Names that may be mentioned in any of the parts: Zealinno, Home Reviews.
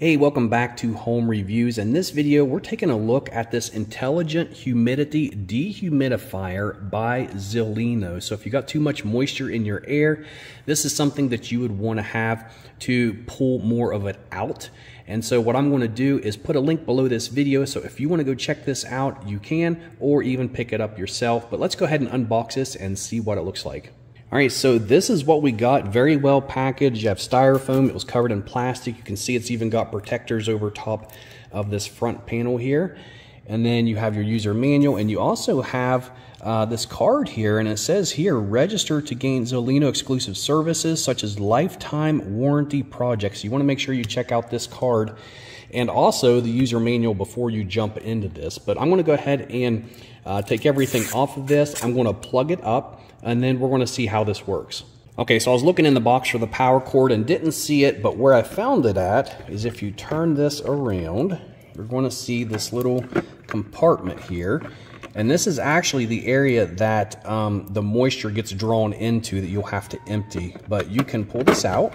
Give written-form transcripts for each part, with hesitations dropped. Hey, welcome back to Home Reviews. In this video, we're taking a look at this Intelligent Humidity Dehumidifier by Zealinno. So if you got too much moisture in your air, this is something that you would want to have to pull more of it out. And so what I'm going to do is put a link below this video. So if you want to go check this out, you can, or even pick it up yourself. But let's go ahead and unbox this and see what it looks like. All right, so this is what we got, very well packaged. You have styrofoam, it was covered in plastic. You can see it's even got protectors over top of this front panel here. And then you have your user manual, and you also have this card here, and it says here, register to gain Zealinno exclusive services such as lifetime warranty projects. You wanna make sure you check out this card and also the user manual before you jump into this. But I'm gonna go ahead and take everything off of this. I'm gonna plug it up, and then we're gonna see how this works. Okay, so I was looking in the box for the power cord and didn't see it, but where I found it at is if you turn this around, we're gonna see this little compartment here. And this is actually the area that the moisture gets drawn into that you'll have to empty. But you can pull this out.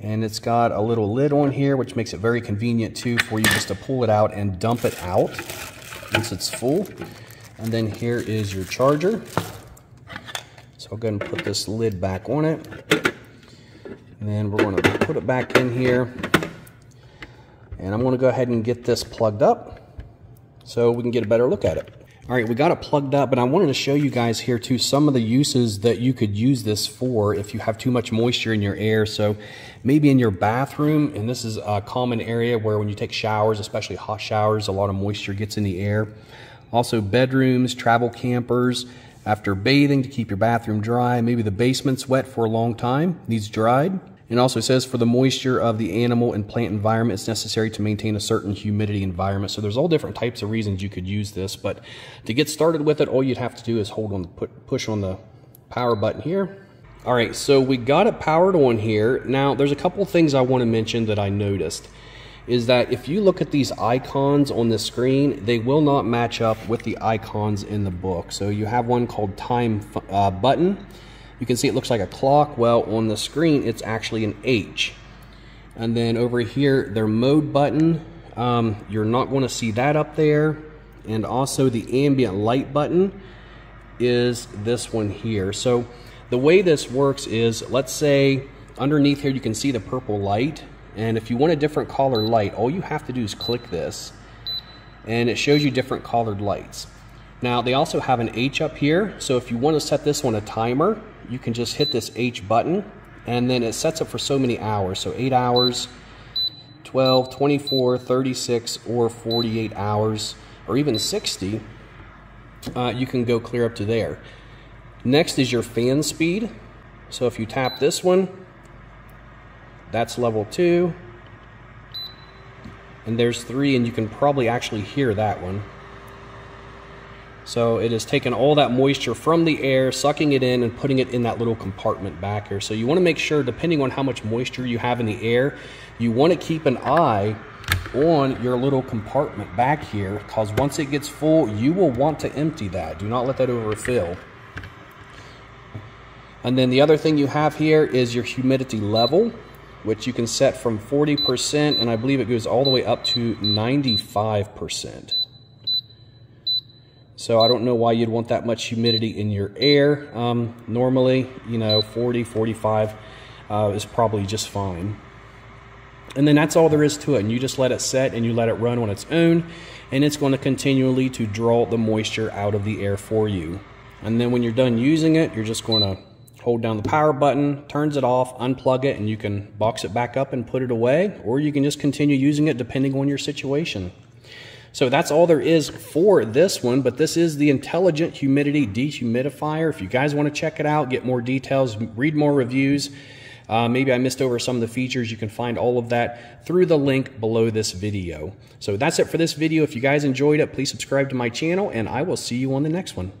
And it's got a little lid on here, which makes it very convenient too for you just to pull it out and dump it out once it's full. And then here is your charger. So I'll go ahead and put this lid back on it. And then we're gonna put it back in here. And I'm gonna go ahead and get this plugged up so we can get a better look at it. All right, we got it plugged up, and I wanted to show you guys here too some of the uses that you could use this for if you have too much moisture in your air. So maybe in your bathroom, and this is a common area where when you take showers, especially hot showers, a lot of moisture gets in the air. Also bedrooms, travel campers, after bathing to keep your bathroom dry. Maybe the basement's wet for a long time, needs dried. And also says for the moisture of the animal and plant environment, it's necessary to maintain a certain humidity environment. So there's all different types of reasons you could use this, but to get started with it, all you'd have to do is hold on, push on the power button here. All right, so we got it powered on here. Now there's a couple things I want to mention that I noticed is that if you look at these icons on the screen, they will not match up with the icons in the book. So you have one called time button. You can see it looks like a clock. Well, on the screen, it's actually an H. And then over here, their mode button, you're not gonna see that up there. And also the ambient light button is this one here. So the way this works is, let's say underneath here, you can see the purple light. And if you want a different color light, all you have to do is click this and it shows you different colored lights. Now they also have an H up here. So if you want to set this one a timer, you can just hit this H button, and then it sets it for so many hours. So 8 hours, 12, 24, 36, or 48 hours, or even 60, you can go clear up to there. Next is your fan speed. So if you tap this one, that's level 2. And there's 3, and you can probably actually hear that one. So it has taken all that moisture from the air, sucking it in and putting it in that little compartment back here. So you want to make sure, depending on how much moisture you have in the air, you want to keep an eye on your little compartment back here, because once it gets full, you will want to empty that. Do not let that overfill. And then the other thing you have here is your humidity level, which you can set from 40%, and I believe it goes all the way up to 95%. So I don't know why you'd want that much humidity in your air. Normally, you know, 40, 45 is probably just fine. And then that's all there is to it. And you just let it set and you let it run on its own. And it's going to continually to draw the moisture out of the air for you. And then when you're done using it, you're just going to hold down the power button, turns it off, unplug it, and you can box it back up and put it away. Or you can just continue using it depending on your situation. So that's all there is for this one, but this is the Intelligent Humidity Dehumidifier. If you guys want to check it out, get more details, read more reviews, maybe I missed over some of the features, you can find all of that through the link below this video. So that's it for this video. If you guys enjoyed it, please subscribe to my channel, and I will see you on the next one.